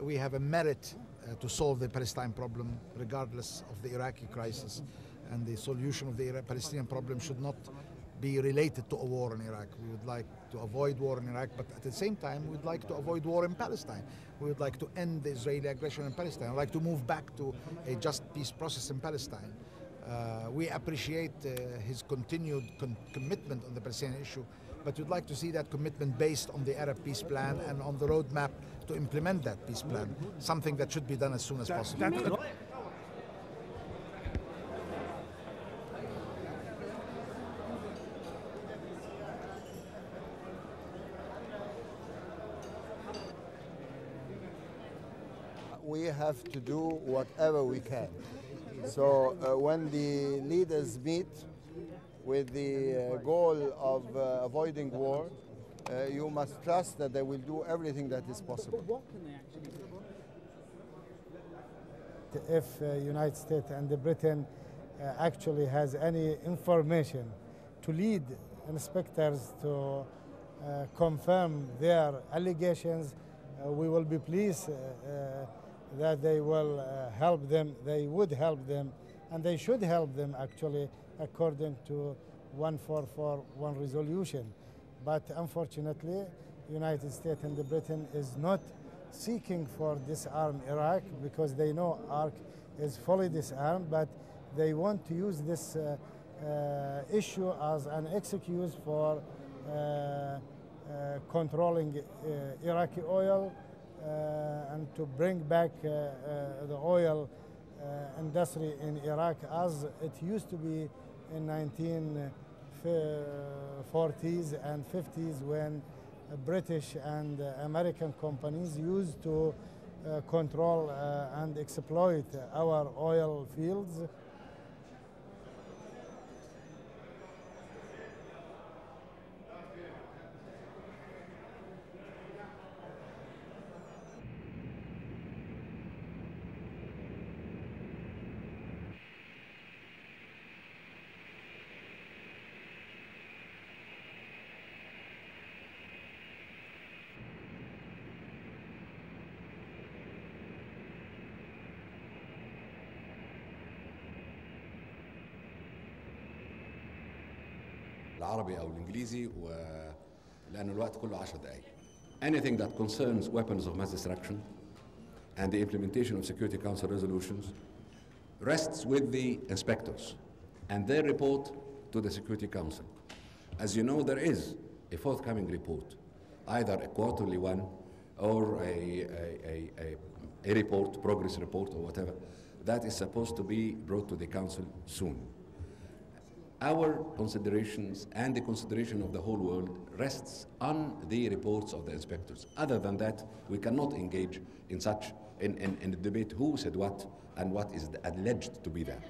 we have a merit to solve the Palestine problem, regardless of the Iraqi crisis. And the solution of the Palestinian problem should not be related to a war in Iraq. We would like to avoid war in Iraq, but at the same time, we would like to avoid war in Palestine. We would like to end the Israeli aggression in Palestine. I'd like to move back to a just peace process in Palestine. We appreciate his continued commitment on the Palestinian issue, but we'd like to see that commitment based on the Arab peace plan and on the roadmap to implement that peace plan, something that should be done as soon as possible. We have to do whatever we can. So when the leaders meet with the goal of avoiding war, you must trust that they will do everything that is possible. If the United States and Britain actually has any information to lead inspectors to confirm their allegations, we will be pleased that they will help them, they would help them, and they should help them actually according to 1441 resolution. But unfortunately, United States and Britain is not seeking for disarm Iraq because they know Iraq is fully disarmed, but they want to use this issue as an excuse for controlling Iraqi oil, and to bring back the oil industry in Iraq as it used to be in 1940s and 50s when British and American companies used to control and exploit our oil fields. العربي أو الإنجليزي لأن الوقت كله 10 دقايق. Anything that concerns weapons of mass destruction and the implementation of Security Council resolutions rests with the inspectors and their report to the Security Council. As you know, there is a forthcoming report, either a quarterly one or a report, progress report or whatever, that is supposed to be brought to the Council soon. Our considerations and the consideration of the whole world rests on the reports of the inspectors. Other than that, we cannot engage in such in the debate who said what and what is alleged to be there.